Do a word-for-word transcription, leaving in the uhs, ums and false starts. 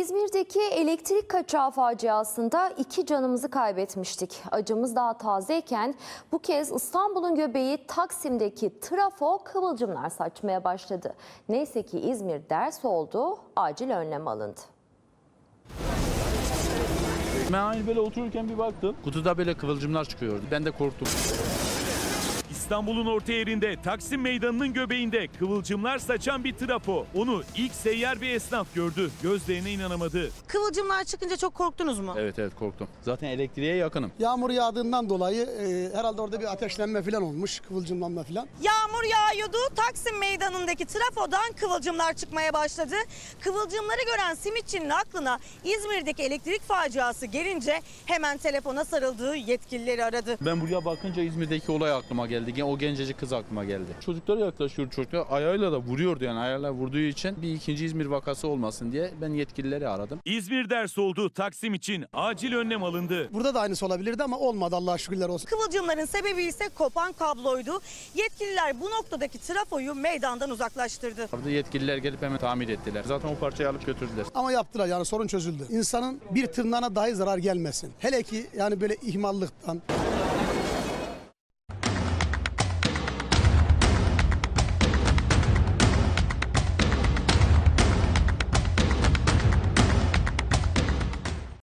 İzmir'deki elektrik kaçağı faciasında iki canımızı kaybetmiştik. Acımız daha tazeyken bu kez İstanbul'un göbeği Taksim'deki trafo kıvılcımlar saçmaya başladı. Neyse ki İzmir ders oldu, acil önlem alındı. Ben aynı böyle otururken bir baktım. Kutuda böyle kıvılcımlar çıkıyordu. Ben de korktum. İstanbul'un orta yerinde Taksim Meydanı'nın göbeğinde kıvılcımlar saçan bir trafo. Onu ilk seyyar bir esnaf gördü. Gözlerine inanamadı. Kıvılcımlar çıkınca çok korktunuz mu? Evet evet korktum. Zaten elektriğe yakınım. Yağmur yağdığından dolayı e, herhalde orada bir ateşlenme falan olmuş. Kıvılcımlanma falan. Yağmur yağıyordu. Taksim Meydanı'ndaki trafodan kıvılcımlar çıkmaya başladı. Kıvılcımları gören simitçinin aklına İzmir'deki elektrik faciası gelince hemen telefona sarıldığı yetkilileri aradı. Ben buraya bakınca İzmir'deki olay aklıma geldi. O gencecik kız aklıma geldi. Çocuklara yaklaşıyor, çocuklar ayağıyla da vuruyordu, yani ayağıyla vurduğu için bir ikinci İzmir vakası olmasın diye ben yetkilileri aradım. İzmir ders oldu, Taksim için acil önlem alındı. Burada da aynısı olabilirdi ama olmadı, Allah'a şükürler olsun. Kıvılcımların sebebi ise kopan kabloydu. Yetkililer bu noktadaki trafoyu meydandan uzaklaştırdı. Burada yetkililer gelip hemen tamir ettiler. Zaten o parçayı alıp götürdüler. Ama yaptılar, yani sorun çözüldü. İnsanın bir tırnağına dahi zarar gelmesin. Hele ki yani böyle ihmallıktan.